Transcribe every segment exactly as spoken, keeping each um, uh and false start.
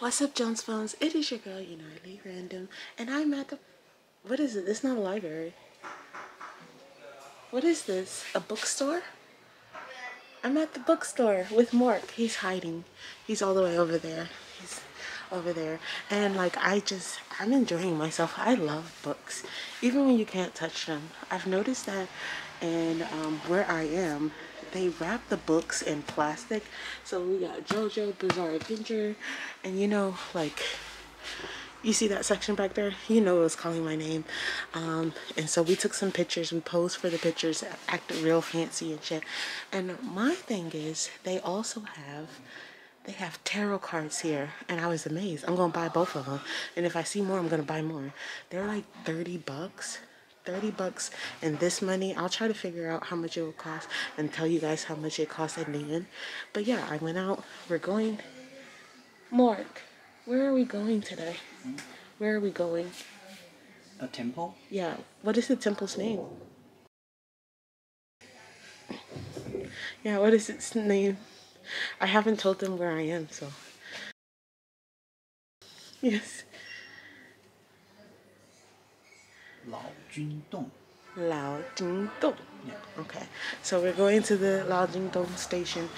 What's up, Jones Phones? It is your girl, Unitedly Random, and I'm at the... What is it? It's not a library. What is this? A bookstore? I'm at the bookstore with Mark. He's hiding. He's all the way over there. He's over there. And, like, I just... I'm enjoying myself. I love books. Even when you can't touch them. I've noticed that, and um, where I am... They wrap the books in plastic. So we got JoJo Bizarre Adventure, and you know, like, you see that section back there? You know it was calling my name. Um, and so we took some pictures. We posed for the pictures, acted real fancy and shit. And my thing is, they also have, they have tarot cards here. And I was amazed. I'm going to buy both of them. And if I see more, I'm going to buy more. They're like thirty bucks. thirty bucks, and this money, I'll try to figure out how much it will cost and tell you guys how much it costs at the end. But yeah, I went out. We're going. Mark, where are we going today? Where are we going? A temple? Yeah. What is the temple's name? Yeah, what is its name? I haven't told them where I am, so. Yes. Lao Jingdong. Lao Jingdong. Yeah. Okay. So we're going to the Lao Jingdong station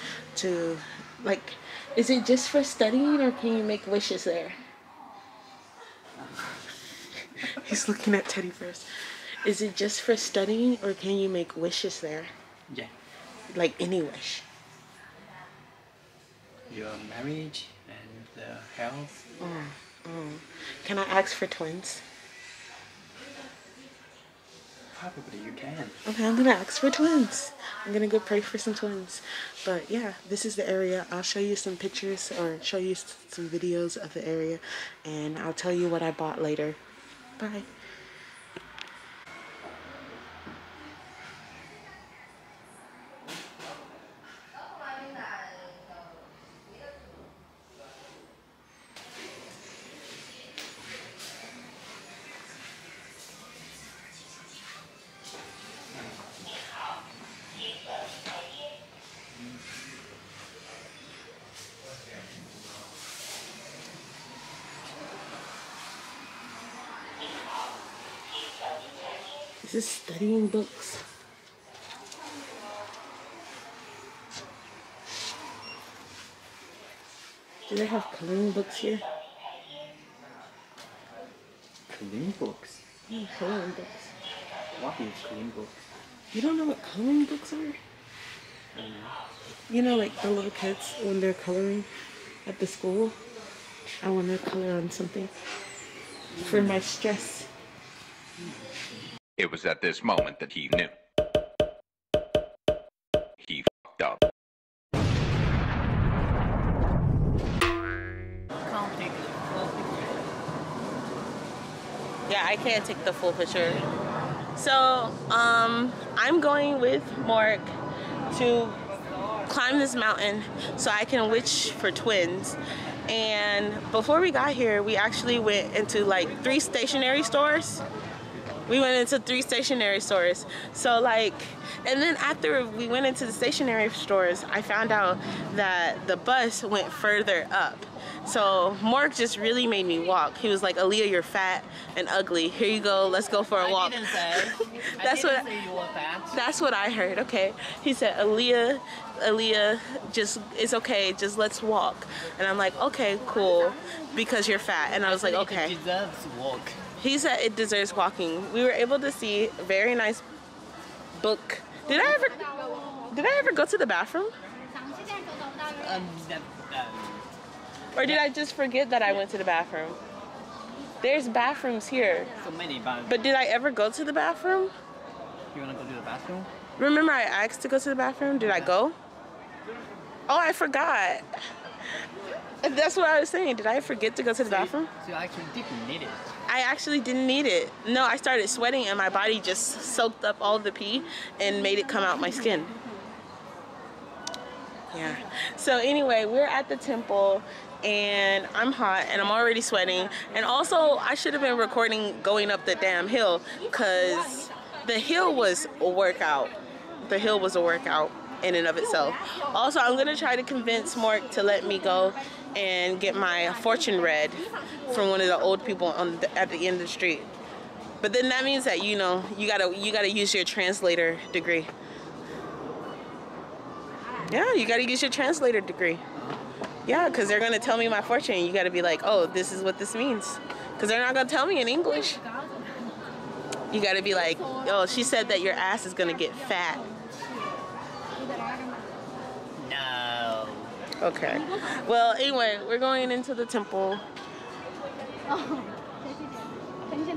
to, like, is it just for studying or can you make wishes there? He's looking at Teddy first. Is it just for studying or can you make wishes there? Yeah. Like any wish? Your marriage and the health. Mm, mm. Can I ask for twins? Probably you can. Okay, I'm gonna ask for twins. I'm gonna go pray for some twins. But yeah, this is the area. I'll show you some pictures or show you some videos of the area, and I'll tell you what I bought later. Bye. This is studying books. Do they have coloring books here? Coloring books? Yeah, coloring books. What is coloring books? You don't know what coloring books are? I know. You know, like the little kids when they're coloring at the school? I want to color on something for my stress. It was at this moment that he knew. He fucked up. Can't take the full picture. Yeah, I can't take the full picture. So, um, I'm going with Mark to climb this mountain so I can wish for twins. And before we got here, we actually went into like three stationery stores. We went into three stationery stores. So like, and then after we went into the stationery stores, I found out that the bus went further up. So Mark just really made me walk. He was like, Aaliyah, you're fat and ugly. Here you go, let's go for a walk. I didn't say. That's I didn't what, say you were fat. That's what I heard, okay. He said, Aaliyah, Aaliyah, just, it's okay, just let's walk. And I'm like, okay, cool, because you're fat. And I was like, okay. It deserves walk. He said it deserves walking. We were able to see a very nice book. Did I ever, did I ever go to the bathroom? Um, or did I just forget that I went to the bathroom? There's bathrooms here. So many bathrooms. But did I ever go to the bathroom? You wanna go to the bathroom? Remember I asked to go to the bathroom? Did I go? Oh, I forgot. That's what I was saying. Did I forget to go to the so bathroom? You, so you actually didn't need it. I actually didn't need it. No, I started sweating and my body just soaked up all the pee and made it come out my skin. Yeah. So anyway, we're at the temple and I'm hot and I'm already sweating. And also, I should have been recording going up the damn hill because the hill was a workout. The hill was a workout. in and of itself. Also, I'm gonna try to convince Mark to let me go and get my fortune read from one of the old people on the, at the end of the street. But then that means that, you know, you gotta you gotta use your translator degree. Yeah, you gotta use your translator degree. Yeah, because they're gonna tell me my fortune. You gotta be like, oh, this is what this means, because they're not gonna tell me in English. You gotta be like, oh, she said that your ass is gonna get fat. No. Okay. Well, anyway, we're going into the temple.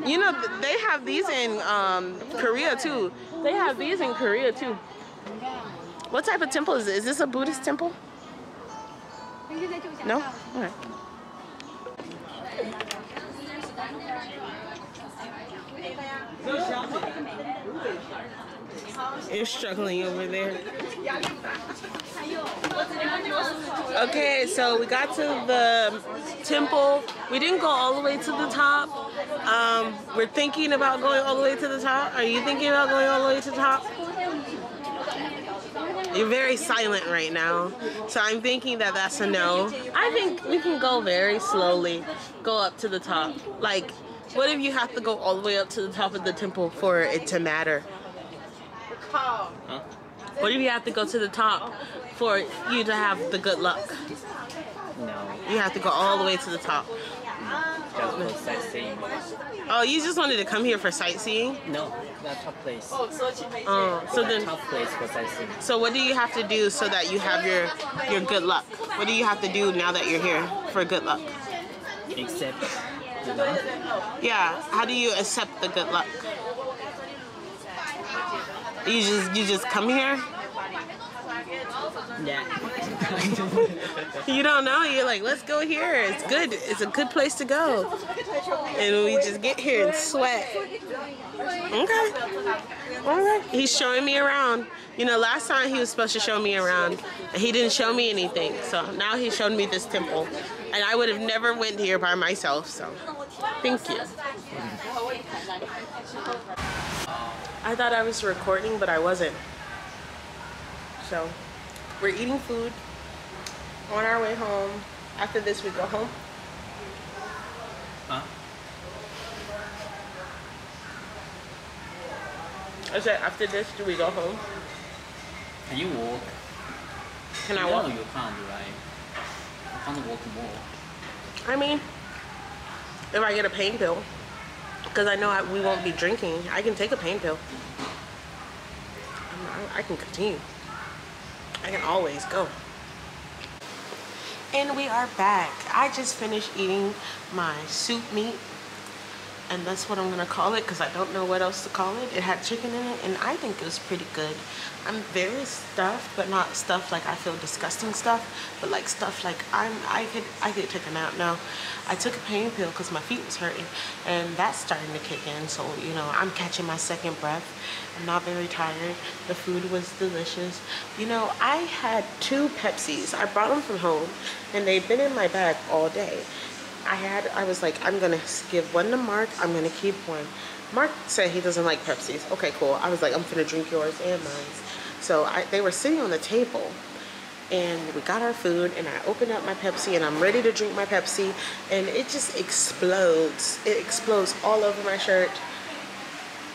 You know, they have these in um, Korea too. They have these in Korea too. What type of temple is this? Is this a Buddhist temple? No? Okay. You're struggling over there. Okay, so we got to the temple. We didn't go all the way to the top. Um, we're thinking about going all the way to the top. Are you thinking about going all the way to the top? You're very silent right now, so I'm thinking that that's a no. I think we can go very slowly, go up to the top. Like, what if you have to go all the way up to the top of the temple for it to matter? Huh? What if you have to go to the top for you to have the good luck? No. You have to go all the way to the top. No. Just sightseeing. Oh, you just wanted to come here for sightseeing? No, not top place. Oh, uh, so then top place for sightseeing. So what do you have to do so that you have your your good luck? What do you have to do now that you're here for good luck? Accept the luck. Yeah. How do you accept the good luck? You just you just come here. Yeah. You don't know. You're like, let's go here. It's good. It's a good place to go. And we just get here and sweat. Okay. All right. He's showing me around. You know, last time he was supposed to show me around, and he didn't show me anything. So now he showed me this temple, and I would have never went here by myself. So, thank you. I thought I was recording, but I wasn't. So, we're eating food on our way home. After this, we go home. Huh? I said, after this, do we go home? Can you walk? Can I walk? No, you can't, right? You can't walk more. I mean, if I get a pain pill, because I know I, we won't be drinking, I can take a pain pill. I, I can continue. I can always go. And we are back. I just finished eating my soup meat, and that's what I'm gonna call it because I don't know what else to call it. It had chicken in it, and I think it was pretty good. I'm very stuffed, but not stuffed like I feel disgusting stuff, but like stuffed like I'm I could I could take a nap now. I took a pain pill because my feet was hurting, and that's starting to kick in. So you know I'm catching my second breath. I'm not very tired. The food was delicious. You know, I had two Pepsis. I brought them from home, and they've been in my bag all day. I had, I was like, I'm gonna give one to Mark, I'm gonna keep one. Mark said he doesn't like Pepsis. Okay, cool. I was like, I'm gonna drink yours and mine. So I, they were sitting on the table, and we got our food, and I opened up my Pepsi, and I'm ready to drink my Pepsi, and it just explodes. It explodes all over my shirt,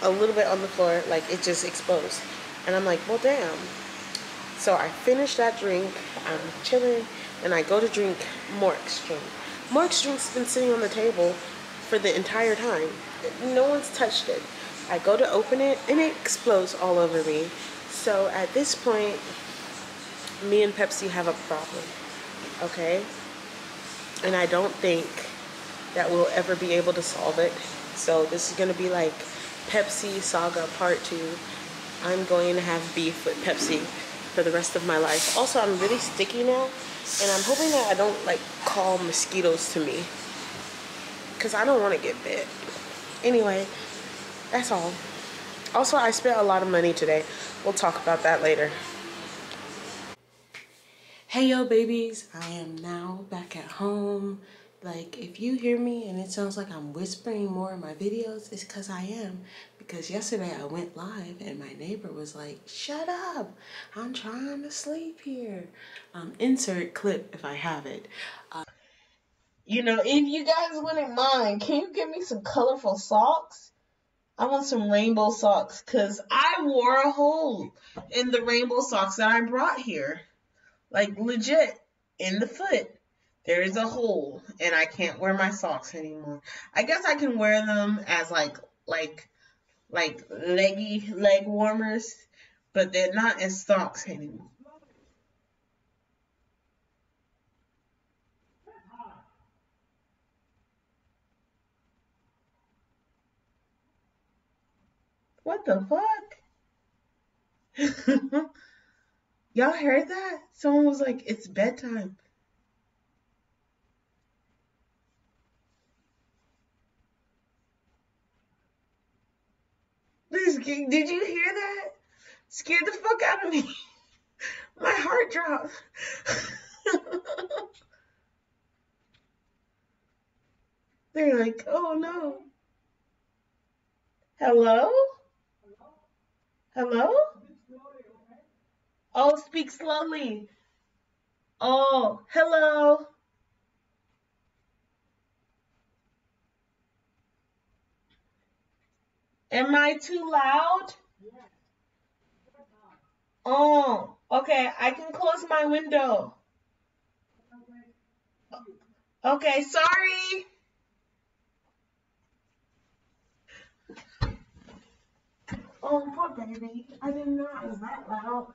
a little bit on the floor, like it just explodes. And I'm like, well, damn. So I finished that drink, I'm chilling, and I go to drink Mark's drink. Mark's drink's been sitting on the table for the entire time. No one's touched it. I go to open it, and it explodes all over me. So at this point, me and Pepsi have a problem, okay? And I don't think that we'll ever be able to solve it. So this is gonna be like Pepsi Saga Part two. I'm going to have beef with Pepsi for the rest of my life. Also, I'm really sticky now, and I'm hoping that I don't like call mosquitoes to me, because I don't want to get bit. Anyway, that's all. Also, I spent a lot of money today. We'll talk about that later. Hey yo babies, I am now back at home. Like, if you hear me and it sounds like I'm whispering more in my videos, it's because I am. because yesterday I went live and my neighbor was like, shut up, I'm trying to sleep here. Um, insert clip if I have it. Uh, you know, if you guys wouldn't mind, can you give me some colorful socks? I want some rainbow socks because I wore a hole in the rainbow socks that I brought here. Like legit, in the foot, there is a hole and I can't wear my socks anymore. I guess I can wear them as like, like, like leggy leg warmers, but they're not as socks anymore. What the fuck? Y'all heard that? Someone was like, it's bedtime. This, did you hear that? Scared the fuck out of me. My heart dropped. They're like, oh no. Hello? Hello? Oh, speak slowly. Oh, hello. Am I too loud? Oh, okay. I can close my window. Okay, sorry. Oh, poor baby. I didn't know it was that loud.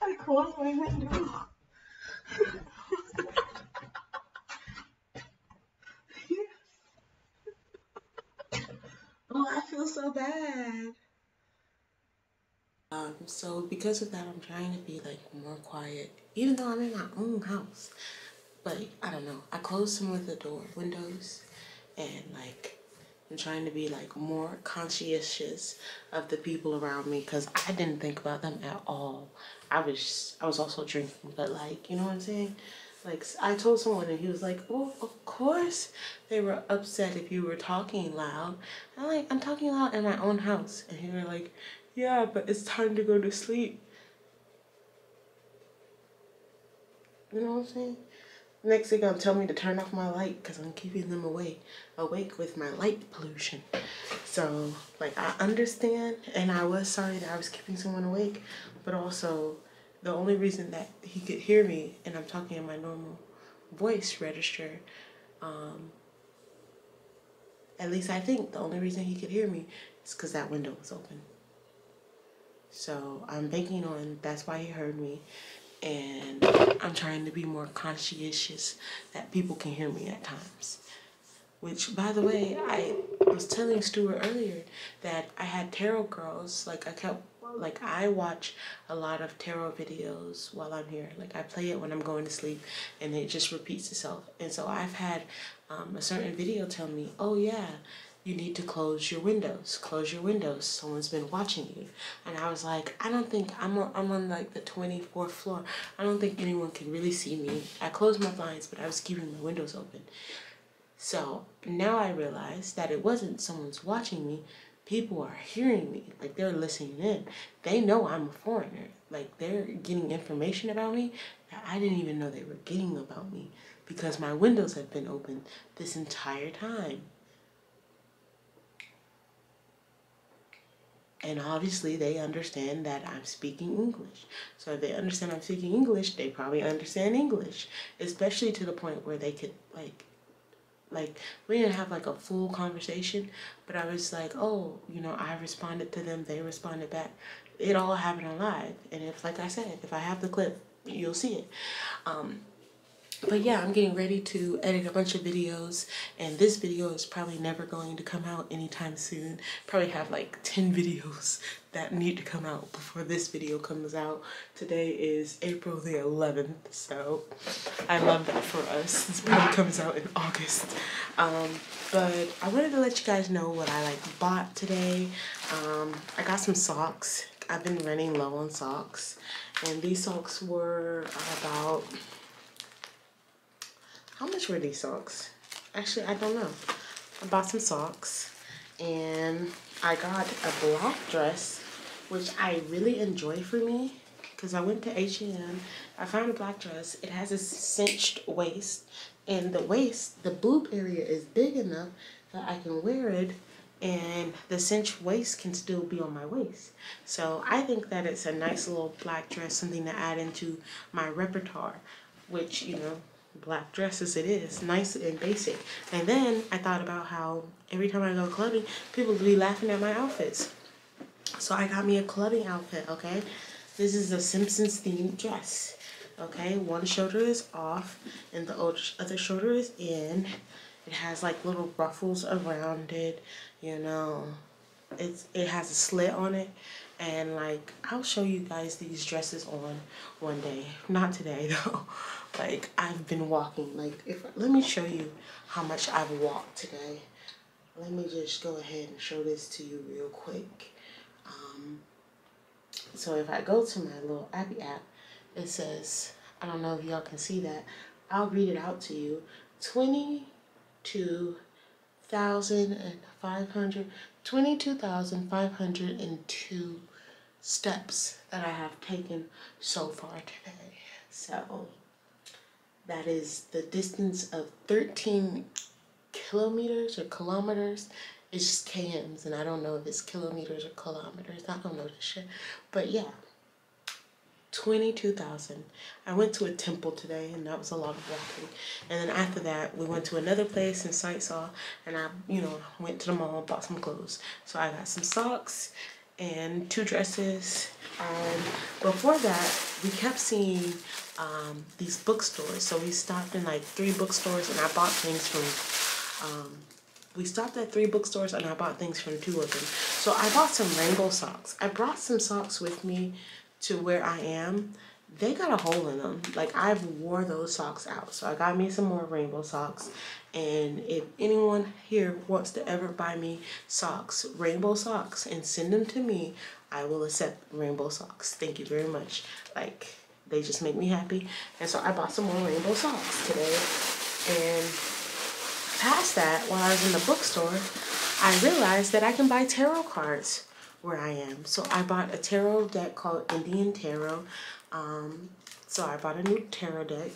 I closed my window. Oh, I feel so bad. Um, so because of that, I'm trying to be like more quiet, even though I'm in my own house. But I don't know. I closed some of the door windows, and like I'm trying to be like more conscientious of the people around me because I didn't think about them at all. I was I was also drinking, but like you know what I'm saying. Like I told someone and he was like, oh, of course they were upset if you were talking loud. I'm like, I'm talking loud in my own house. And he was like, yeah, but it's time to go to sleep. You know what I'm saying? Next thing gonna tell me to turn off my light because I'm keeping them awake, awake with my light pollution. So like I understand, and I was sorry that I was keeping someone awake, but also the only reason that he could hear me and I'm talking in my normal voice register, um, at least I think the only reason he could hear me is because that window was open. So I'm banking on that's why he heard me, and I'm trying to be more conscientious that people can hear me at times. Which, by the way, I was telling Stuart earlier that I had tarot girls, like I kept Like, I watch a lot of tarot videos while I'm here. Like, I play it when I'm going to sleep, and it just repeats itself. And so I've had um, a certain video tell me, oh, yeah, you need to close your windows. Close your windows. Someone's been watching you. And I was like, I don't think, I'm on, I'm on, like, the twenty-fourth floor. I don't think anyone can really see me. I closed my blinds, but I was keeping my windows open. So now I realize that it wasn't someone's watching me. People are hearing me, like they're listening in. They know I'm a foreigner. Like they're getting information about me that I didn't even know they were getting about me because my windows have been open this entire time. And obviously they understand that I'm speaking English. So if they understand I'm speaking English, they probably understand English, especially to the point where they could like Like, we didn't have, like, a full conversation, but I was like, oh, you know, I responded to them, they responded back. It all happened on live, and if, like I said, if I have the clip, you'll see it. Um, But yeah, I'm getting ready to edit a bunch of videos, and this video is probably never going to come out anytime soon. Probably have like ten videos that need to come out before this video comes out. Today is April the eleventh, so I love that for us. This probably comes out in August. Um, but I wanted to let you guys know what I like bought today. Um, I got some socks. I've been running low on socks, and these socks were about... How much were these socks? Actually, I don't know. I bought some socks, and I got a black dress, which I really enjoy for me, because I went to H and M. I found a black dress. It has a cinched waist, and the waist, the boob area is big enough that I can wear it, and the cinched waist can still be on my waist. So I think that it's a nice little black dress, something to add into my repertoire, which, you know, black dresses it is, nice and basic. And then I thought about how every time I go clubbing, people will be laughing at my outfits. So I got me a clubbing outfit, okay? This is a Simpsons themed dress, okay? One shoulder is off and the other shoulder is in. It has like little ruffles around it, you know. It's, it has a slit on it. And like, I'll show you guys these dresses on one day. Not today though. Like, I've been walking. Like, if let me show you how much I've walked today. Let me just go ahead and show this to you real quick. Um, so if I go to my little Abby app, it says, I don't know if y'all can see that. I'll read it out to you. twenty-two thousand five hundred twenty-two thousand five hundred two steps that I have taken so far today. So that is the distance of thirteen kilometers or kilometers. It's just kms, and I don't know if it's kilometers or kilometers. I don't know this shit. But yeah, twenty-two thousand. I went to a temple today, and that was a lot of walking. And then after that, we went to another place and sightsaw, and I, you know, went to the mall, bought some clothes. So I got some socks and two dresses. Um, before that, we kept seeing um, these bookstores. So we stopped in like three bookstores, and I bought things from, um, we stopped at three bookstores, and I bought things from two of them. So I bought some rainbow socks. I brought some socks with me to where I am. They got a hole in them. Like, I've wore those socks out. So I got me some more rainbow socks. And if anyone here wants to ever buy me socks, rainbow socks, and send them to me, I will accept rainbow socks. Thank you very much. Like, they just make me happy. And so I bought some more rainbow socks today. And past that, while I was in the bookstore, I realized that I can buy tarot cards where I am. So I bought a tarot deck called Indian Tarot. Um, so I bought a new tarot deck,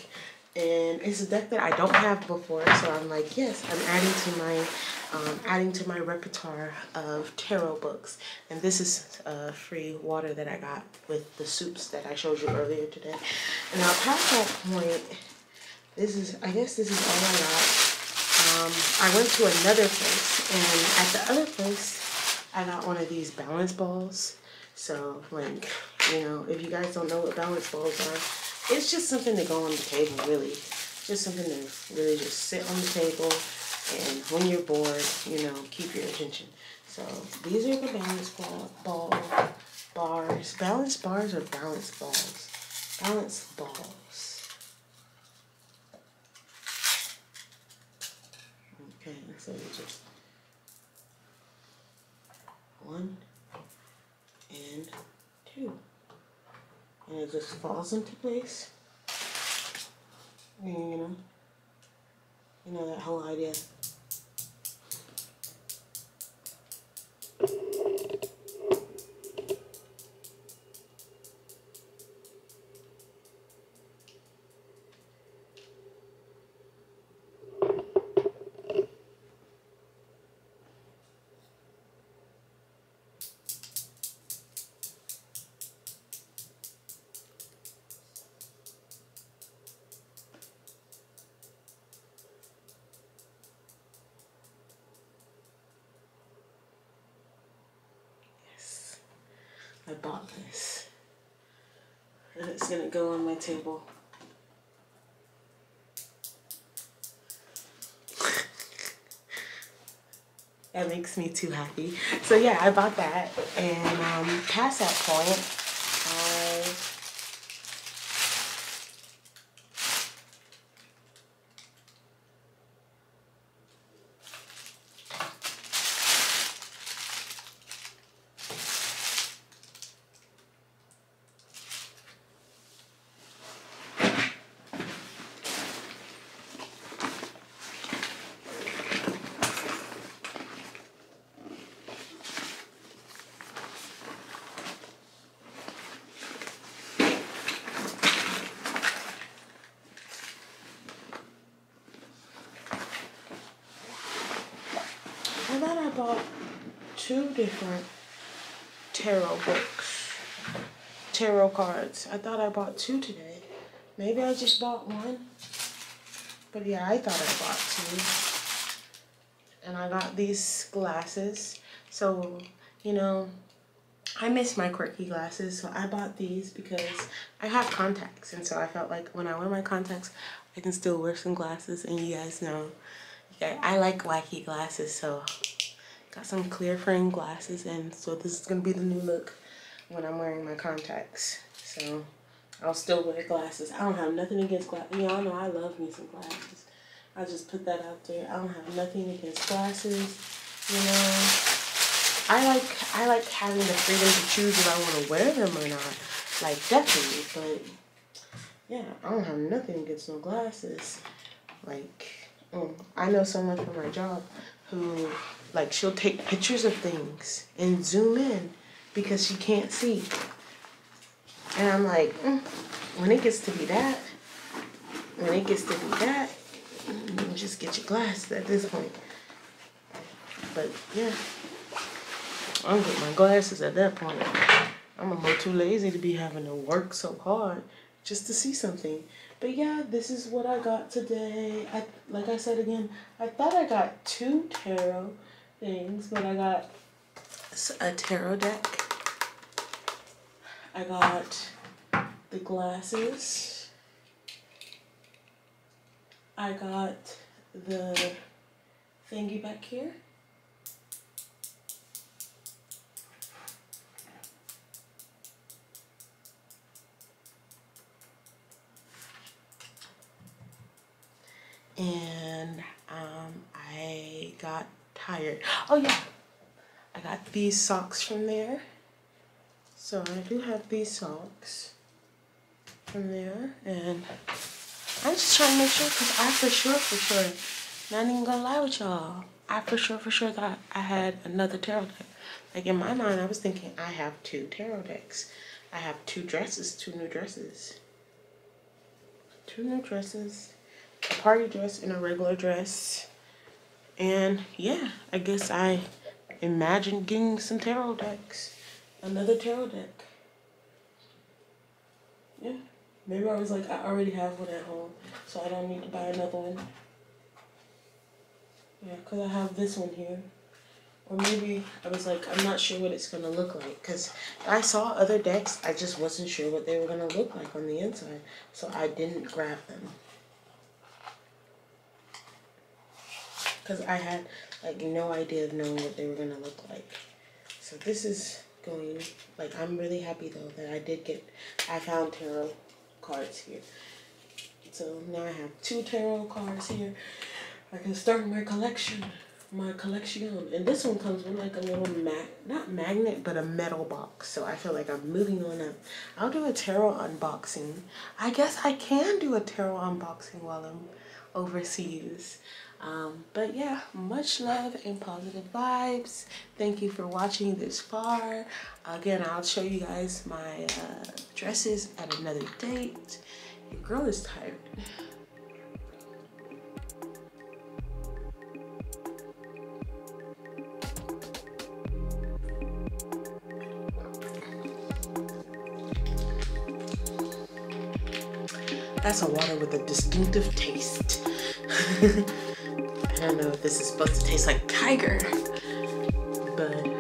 and it's a deck that I don't have before. So I'm like, yes, I'm adding to my, um, adding to my repertoire of tarot books. And this is uh, free water that I got with the soups that I showed you earlier today. And now past that point, this is, I guess this is all I got. Um, I went to another place, and at the other place, I got one of these balance balls. So, like, you know, if you guys don't know what balance balls are, it's just something to go on the table, really. Just something to really just sit on the table, and when you're bored, you know, keep your attention. So, these are the balance ball, ball bars. Balance bars or balance balls? Balance balls. Okay, so you just... one and two, and it just falls into place. And, you know, you know that whole idea. I bought this, and it's gonna go on my table. It makes me too happy. So yeah, I bought that, and um, past that point, I I thought I bought two different tarot books, tarot cards. I thought I bought two today. Maybe I just bought one. But yeah, I thought I bought two. And I got these glasses. So, you know, I miss my quirky glasses. So I bought these because I have contacts. And so I felt like when I wear my contacts, I can still wear some glasses. And you guys know, yeah, I like wacky glasses, so got some clear frame glasses, and so this is gonna be the new look when I'm wearing my contacts. So I'll still wear glasses. I don't have nothing against glasses. Y'all know I love me some glasses. I just put that out there. I don't have nothing against glasses. You know, I like I like having the freedom to choose if I want to wear them or not. Like, definitely, but yeah, I don't have nothing against no glasses. Like, I know someone from my job who, like, she'll take pictures of things and zoom in because she can't see. And I'm like, mm, when it gets to be that, when it gets to be that, you just get your glasses at this point. But, yeah, I'm getting my glasses at that point. I'm a little too lazy to be having to work so hard just to see something. But yeah, this is what I got today. I, like I said again, I thought I got two tarot things, but I got a tarot deck. I got the glasses. I got the thingy back here. And um, I got tired. Oh yeah, I got these socks from there. So I do have these socks from there, and I'm just trying to make sure, because I for sure, for sure, not even gonna lie with y'all, I for sure, for sure thought I had another tarot deck. Like, in my mind, I was thinking I have two tarot decks. I have two dresses, two new dresses, two new dresses. A party dress and a regular dress. And yeah, I guess I imagined getting some tarot decks, another tarot deck. Yeah, maybe I was like, I already have one at home, so I don't need to buy another one. Yeah, because I have this one here. Or maybe I was like, I'm not sure what it's going to look like, because I saw other decks, I just wasn't sure what they were going to look like on the inside, so I didn't grab them. Because I had, like, no idea of knowing what they were going to look like. So this is going, like, I'm really happy, though, that I did get, I found tarot cards here. So now I have two tarot cards here. I can start my collection, my collection. And this one comes with, like, a little, mag not magnet, but a metal box. So I feel like I'm moving on up. I'll do a tarot unboxing. I guess I can do a tarot unboxing while I'm overseas. Um, but yeah, much love and positive vibes. Thank you for watching this far. Again, I'll show you guys my uh, dresses at another date. Your girl is tired. That's a water with a distinctive taste. I don't know if this is supposed to taste like tiger, but